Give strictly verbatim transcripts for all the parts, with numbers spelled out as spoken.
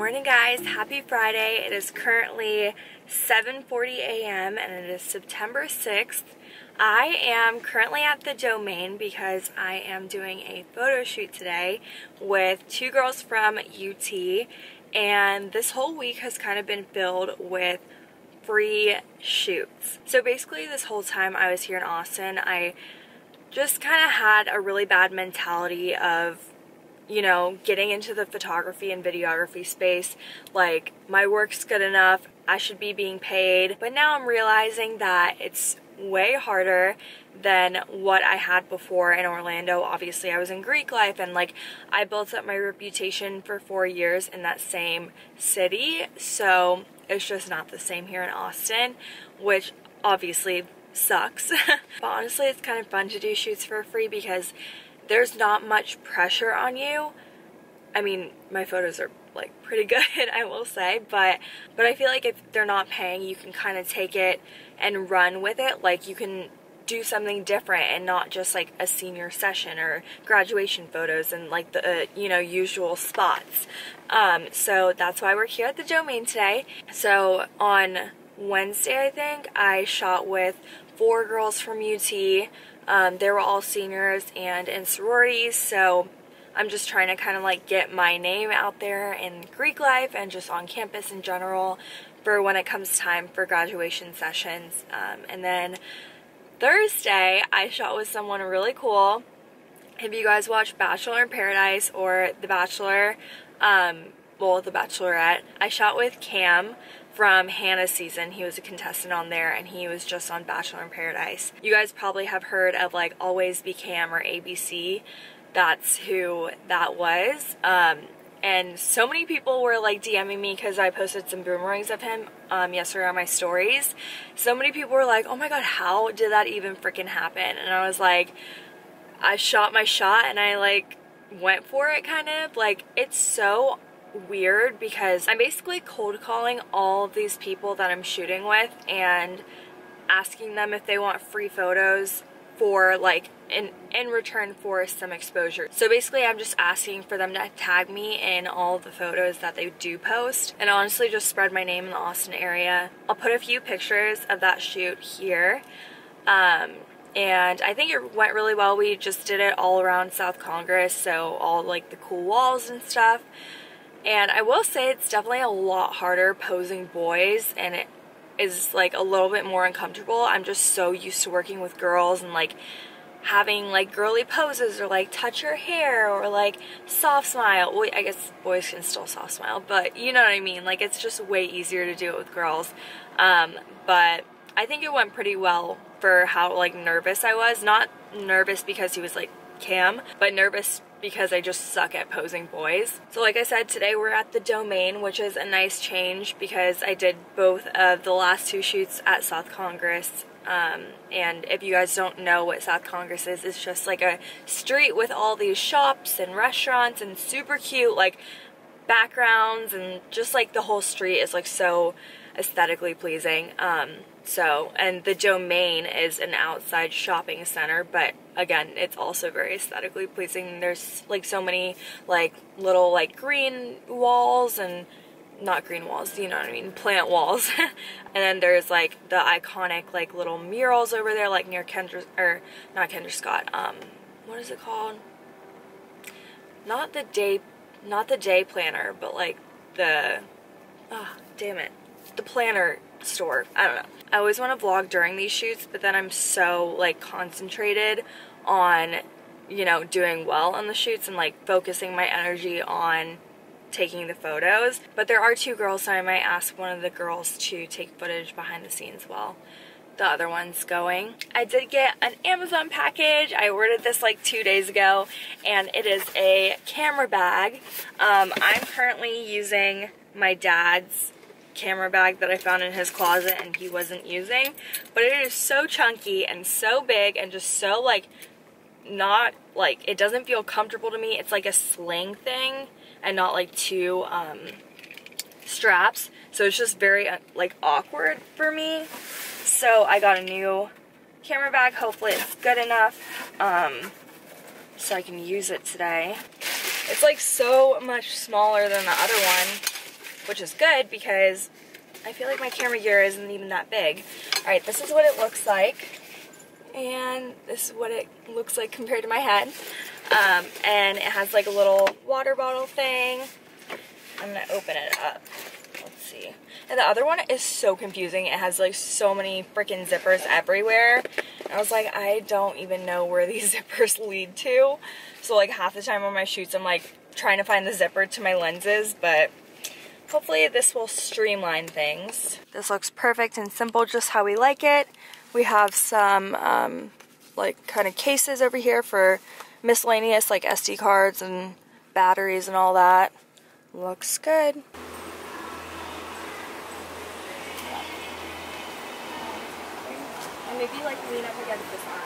Morning guys, happy Friday. It is currently seven forty a m and it is September sixth. I am currently at the Domain because I am doing a photo shoot today with two girls from U T, and this whole week has kind of been filled with free shoots. So basically this whole time I was here in Austin, I just kind of had a really bad mentality of, you know, getting into the photography and videography space, like my work's good enough, I should be being paid. But now I'm realizing that it's way harder than what I had before in Orlando. Obviously I was in Greek life and like I built up my reputation for four years in that same city. So it's just not the same here in Austin, which obviously sucks. But honestly it's kind of fun to do shoots for free because there's not much pressure on you. I mean, my photos are like pretty good, I will say, but but I feel like if they're not paying, you can kind of take it and run with it. Like you can do something different and not just like a senior session or graduation photos and like the uh, you know, usual spots. Um, so that's why we're here at the Domain today. So on Wednesday, I think I shot with four girls from U T. Um, they were all seniors and in sororities, so I'm just trying to kind of like get my name out there in Greek life and just on campus in general for when it comes time for graduation sessions. Um, and then Thursday, I shot with someone really cool. If you guys watch Bachelor in Paradise or The Bachelor, um, well, The Bachelorette, I shot with Cam from Hannah's season. He was a contestant on there and he was just on Bachelor in Paradise. You guys probably have heard of like Always Be Cam or A B C. That's who that was. Um, and so many people were like DMing me because I posted some boomerangs of him um, yesterday on my stories. So many people were like, oh my god, how did that even freaking happen? And I was like, I shot my shot and I like went for it, kind of. Like it's so weird because I'm basically cold calling all of these people that I'm shooting with and asking them if they want free photos for like in in return for some exposure. So basically I'm just asking for them to tag me in all of the photos that they do post and honestly just spread my name in the Austin area. I'll put a few pictures of that shoot here. Um, And I think it went really well. We just did it all around South Congress, so all like the cool walls and stuff. And I will say it's definitely a lot harder posing boys, and it is like a little bit more uncomfortable. I'm just so used to working with girls and like having like girly poses or like touch your hair or like soft smile. Well, I guess boys can still soft smile, but you know what I mean. Like it's just way easier to do it with girls. Um, but I think it went pretty well for how like nervous I was. Not nervous because he was like Cam, but nervous because I just suck at posing boys. So like I said, today we're at the Domain, which is a nice change because I did both of the last two shoots at South Congress. Um, and if you guys don't know what South Congress is, it's just like a street with all these shops and restaurants and super cute like backgrounds, and just like the whole street is like so aesthetically pleasing. Um, so, and the Domain is an outside shopping center, but again, it's also very aesthetically pleasing. There's like so many like little like green walls and not green walls, you know what I mean, plant walls. And then there's like the iconic like little murals over there, like near Kendra, or not Kendra Scott, um, what is it called? Not the day, not the day planner, but like the, oh, damn it. The planner store. I don't know. I always want to vlog during these shoots, but then I'm so like concentrated on, you know, doing well on the shoots and like focusing my energy on taking the photos. But there are two girls, so I might ask one of the girls to take footage behind the scenes while the other one's going. I did get an Amazon package. I ordered this like two days ago, and it is a camera bag. Um, I'm currently using my dad's camera bag that I found in his closet and he wasn't using, but it is so chunky and so big and just so like not like, it doesn't feel comfortable to me. It's like a sling thing and not like two um, straps, so it's just very like awkward for me. So I got a new camera bag. Hopefully it's good enough um, so I can use it today. It's like so much smaller than the other one. which is good because I feel like my camera gear isn't even that big. Alright, this is what it looks like, and this is what it looks like compared to my head. Um, and it has like a little water bottle thing. I'm gonna open it up. Let's see. And the other one is so confusing. It has like so many freaking zippers everywhere. And I was like, I don't even know where these zippers lead to. So like half the time on my shoots, I'm like trying to find the zipper to my lenses, but hopefully this will streamline things. This looks perfect and simple, just how we like it. We have some um, like kind of cases over here for miscellaneous like S D cards and batteries and all that. Looks good. And maybe like lean up against this arm.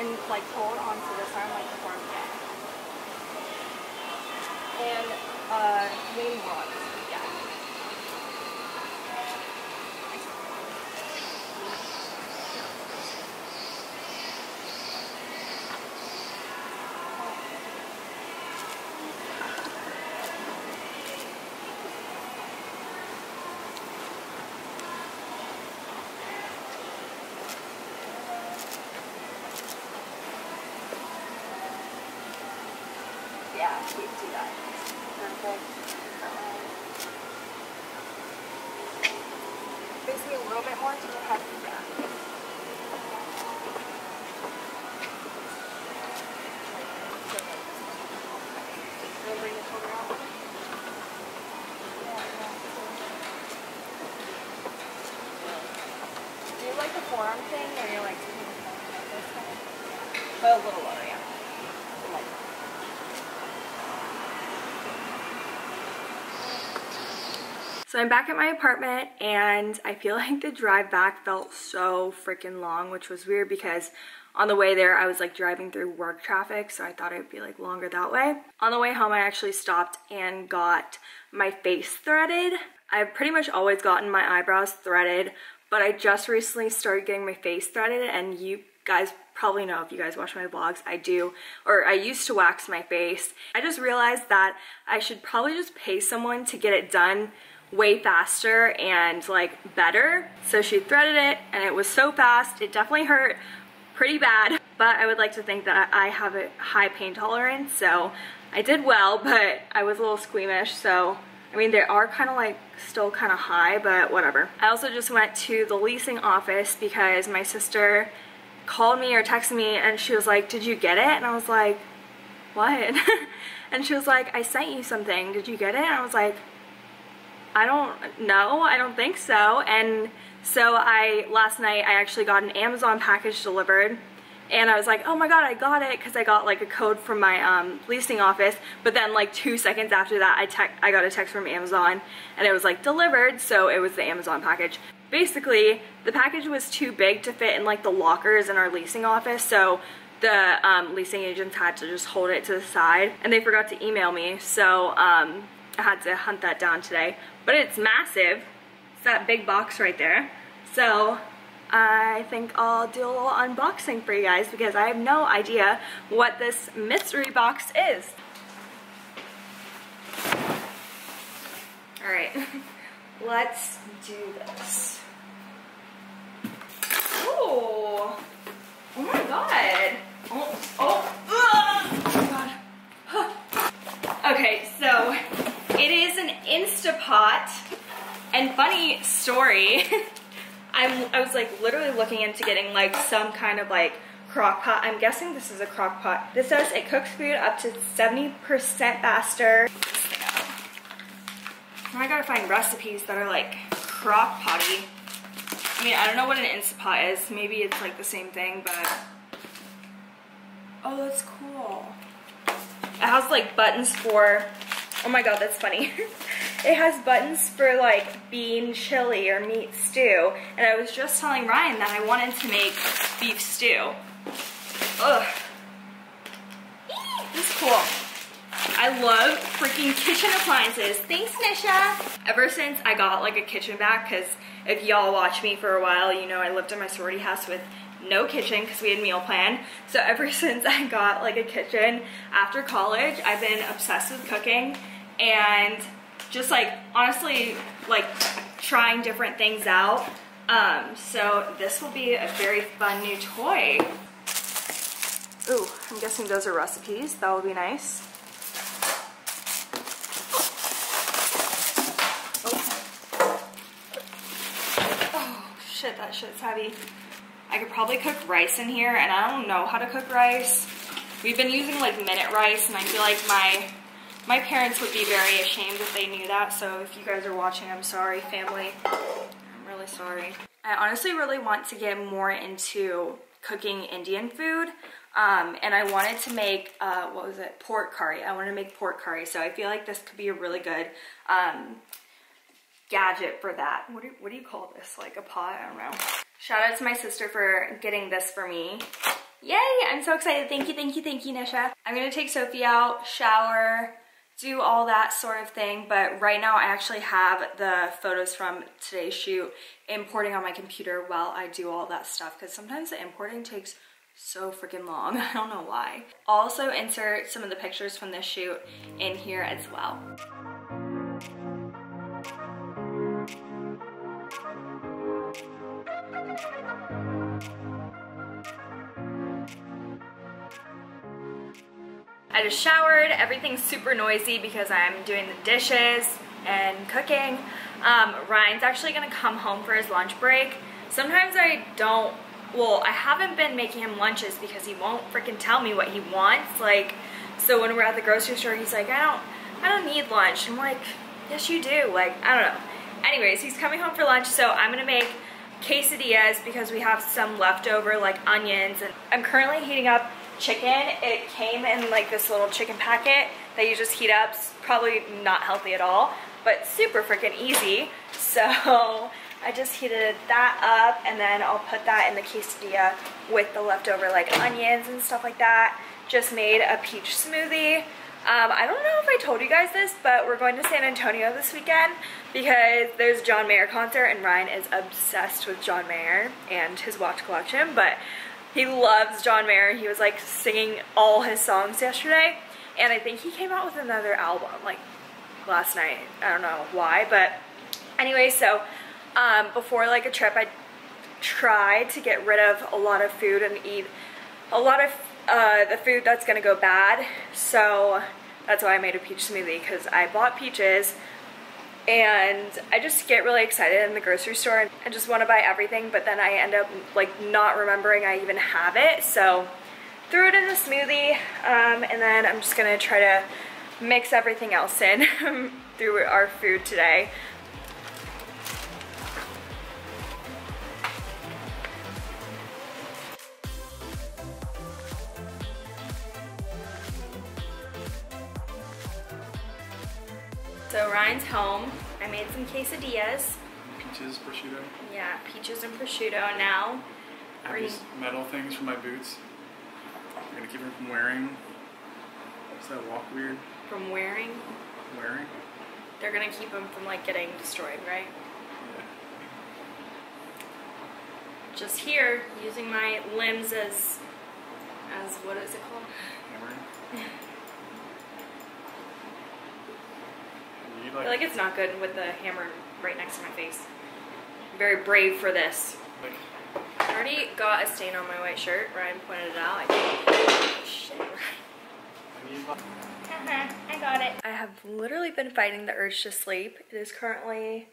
And like hold onto this arm like the form again. And uh, lean once, yeah. Yeah, we can do that. Perfect. Face me a little bit more to the head. Yeah. We'll bring the shoulder out. Do you like the forearm thing, or you're like taking the forearm like this kind of thing? But a little lower, yeah. So I'm back at my apartment, and I feel like the drive back felt so freaking long, which was weird because on the way there I was like driving through work traffic, so I thought it would be like longer that way. On the way home I actually stopped and got my face threaded. I've pretty much always gotten my eyebrows threaded, but I just recently started getting my face threaded, and you guys probably know if you guys watch my vlogs, I do, or I used to wax my face. I just realized that I should probably just pay someone to get it done way faster and like better. So she threaded it, and it was so fast. It definitely hurt pretty bad, but I would like to think that I have a high pain tolerance, so I did well, but I was a little squeamish. So I mean, they are kind of like still kind of high, but whatever. I also just went to the leasing office because my sister called me or texted me, and she was like, did you get it? And I was like, what? And she was like, I sent you something, did you get it? And I was like, I don't know, I don't think so. And so I, last night I actually got an Amazon package delivered, and I was like, oh my god, I got it, because I got like a code from my um, leasing office. But then like two seconds after that, I, te I got a text from Amazon, and it was like delivered, so it was the Amazon package. Basically, the package was too big to fit in like the lockers in our leasing office, so the um, leasing agents had to just hold it to the side, and they forgot to email me, so um, I had to hunt that down today. But it's massive. It's that big box right there. So I think I'll do a little unboxing for you guys, because I have no idea what this mystery box is. All right, let's do this. Ooh. Oh my God. Oh, oh, oh my God. Okay, so it is an Insta Pot, and funny story, I'm, I was like literally looking into getting like some kind of like crock pot. I'm guessing this is a crock pot. This says it cooks food up to seventy percent faster. Now I gotta find recipes that are like crock potty. I mean, I don't know what an Insta Pot is. Maybe it's like the same thing, but oh, that's cool. It has like buttons for, oh my god, that's funny. It has buttons for like bean chili or meat stew, and I was just telling Ryan that I wanted to make beef stew. Ugh. This is cool. I love freaking kitchen appliances. Thanks, Nisha. Ever since I got like a kitchen vac, because if y'all watch me for a while, you know I lived in my sorority house with no kitchen because we had meal plan. So ever since I got like a kitchen after college, I've been obsessed with cooking and just like honestly like trying different things out. Um, so this will be a very fun new toy. Ooh, I'm guessing those are recipes. That will be nice. Shit, that shit's heavy. I could probably cook rice in here, and I don't know how to cook rice. We've been using like minute rice, and I feel like my my parents would be very ashamed if they knew that. So if you guys are watching, I'm sorry, family. I'm really sorry. I honestly really want to get more into cooking Indian food, um, and I wanted to make uh, what was it? Pork curry. I wanted to make pork curry, so I feel like this could be a really good Um, gadget for that. What do, what do you call this? Like a pot? I don't know. Shout out to my sister for getting this for me. Yay! I'm so excited. Thank you, thank you, thank you, Nisha. I'm gonna take Sophie out, shower, do all that sort of thing, but right now I actually have the photos from today's shoot importing on my computer while I do all that stuff, because sometimes the importing takes so freaking long. I don't know why. I'll also insert some of the pictures from this shoot in here as well. I just showered, everything's super noisy because I'm doing the dishes and cooking. Um, Ryan's actually gonna come home for his lunch break. Sometimes I don't, well, I haven't been making him lunches because he won't freaking tell me what he wants. Like, so when we're at the grocery store, he's like, I don't, I don't need lunch. I'm like, yes you do, like, I don't know. Anyways, he's coming home for lunch, so I'm gonna make quesadillas because we have some leftover, like onions. And I'm currently heating up chicken. It came in like this little chicken packet that you just heat up. It's probably not healthy at all, but super freaking easy. So I just heated that up, and then I'll put that in the quesadilla with the leftover like onions and stuff like that. Just made a peach smoothie. Um, I don't know if I told you guys this, but we're going to San Antonio this weekend because there's a John Mayer concert, and Ryan is obsessed with John Mayer and his watch collection, but he loves John Mayer. He was like singing all his songs yesterday, and I think he came out with another album like last night. I don't know why, but anyway, so um, before like a trip, I try to get rid of a lot of food and eat a lot of uh, the food that's gonna go bad. So that's why I made a peach smoothie, because I bought peaches. And I just get really excited in the grocery store and I just want to buy everything, but then I end up like not remembering I even have it. So threw it in the smoothie, um, and then I'm just gonna try to mix everything else in through our food today. So Ryan's home. I made some quesadillas. Peaches, prosciutto. Yeah, peaches and prosciutto now. I Are these you... metal things for my boots. I'm gonna keep them from wearing. Does that walk weird? From wearing? Wearing. They're gonna keep them from like getting destroyed, right? Yeah. Just here, using my limbs as, as what is it called? Hammer. Like, I feel like it's not good with the hammer right next to my face. I'm very brave for this. I already got a stain on my white shirt. Ryan pointed it out. I think, shit, Ryan. Uh-huh, I got it. I have literally been fighting the urge to sleep. It is currently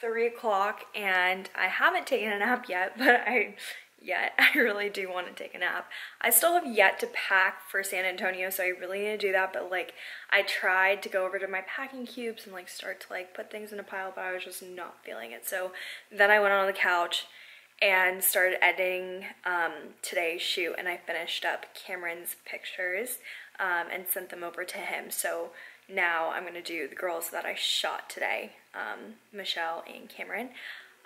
three o'clock, and I haven't taken a nap yet, but I... yet. I really do want to take a nap. I still have yet to pack for San Antonio, so I really need to do that, but like I tried to go over to my packing cubes and like start to like put things in a pile, but I was just not feeling it. So then I went on the couch and started editing um, today's shoot, and I finished up Cameron's pictures um, and sent them over to him. So now I'm going to do the girls that I shot today, um, Michelle and Cameron.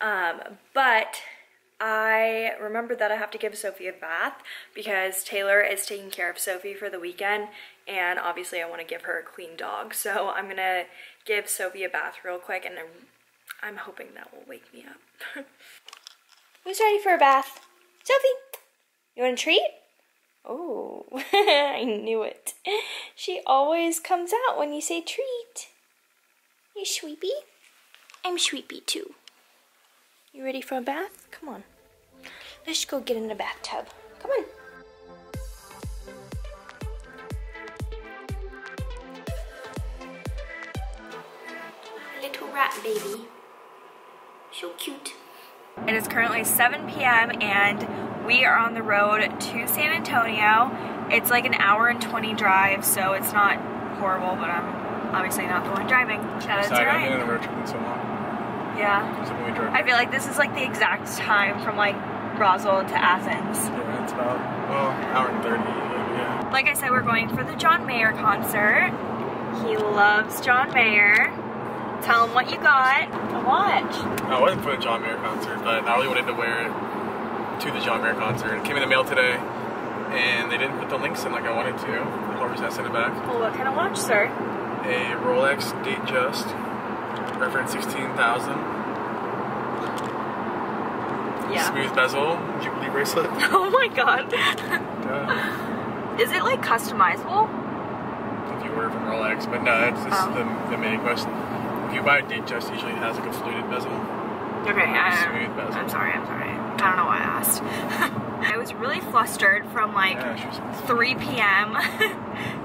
Um, but I remember that I have to give Sophie a bath because Taylor is taking care of Sophie for the weekend, and obviously I want to give her a clean dog. So I'm going to give Sophie a bath real quick, and I'm, I'm hoping that will wake me up. Who's ready for a bath? Sophie, you want a treat? Oh, I knew it. She always comes out when you say treat. You sweepy? I'm sweepy too. You ready for a bath? Come on. Let's go get in the bathtub. Come on. Little rat baby. So cute. It is currently seven p m and we are on the road to San Antonio. It's like an hour and twenty drive, so it's not horrible, but I'm obviously not the one driving. Shout out to Ryan. I've never driven so long. Yeah. I feel like this is like the exact time from like Roswell to Athens. Yeah, it's about, well, hour and thirty, yeah. Like I said, we're going for the John Mayer concert. He loves John Mayer. Tell him what you got. A watch. I wasn't for the John Mayer concert, but I really wanted to wear it to the John Mayer concert. It came in the mail today, and they didn't put the links in like I wanted to. The whole reason I sent it back. Well, what kind of watch, sir? A Rolex Datejust, reference sixteen thousand. Yeah. Smooth bezel, Jubilee bracelet. Oh my god. Yeah. Is it like customizable? If you order from Rolex, but no, that's just oh. the, the main question. If you buy a Datejust, usually it has like a fluted bezel. Okay, um, I, smooth bezel. I'm sorry, I'm sorry. I don't know why I asked. I was really flustered from like yeah, three p m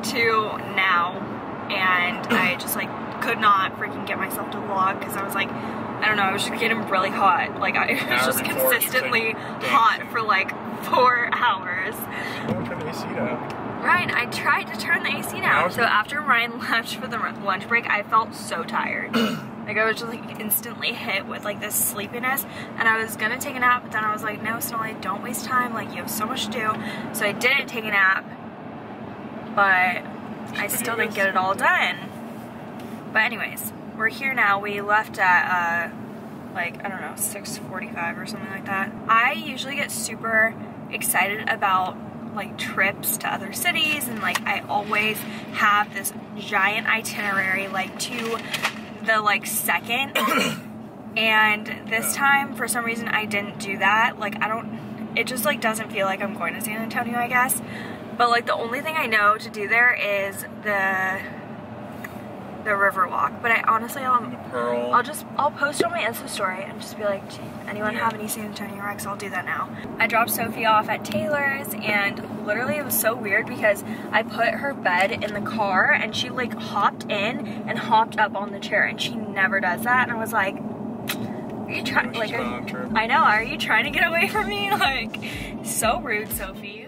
to now, and I just like could not freaking get myself to vlog because I was like, I don't know, I was just getting really hot. Like I was just consistently hot for like four hours. Turn the A C down. Ryan, I tried to turn the A C down. So after Ryan left for the lunch break, I felt so tired. Like I was just like instantly hit with like this sleepiness, and I was gonna take a nap, but then I was like, no, Sonali, don't waste time. Like you have so much to do. So I didn't take a nap, but I still didn't get it all done. But anyways, we're here now. We left at uh, like, I don't know, six forty-five or something like that. I usually get super excited about like trips to other cities, and like I always have this giant itinerary like to the like second. And this time for some reason I didn't do that. Like I don't, it just like doesn't feel like I'm going to San Antonio, I guess. But like the only thing I know to do there is the the river walk, but I honestly, um, I'll, I'll just, I'll post on my Insta story and just be like, anyone yeah. have any San Antonio wrecks? I'll do that now. I dropped Sophie off at Taylor's, and literally it was so weird because I put her bed in the car and she like hopped in and hopped up on the chair, and she never does that, and I was like, are you trying, like, I, I know, are you trying to get away from me? Like, so rude, Sophie.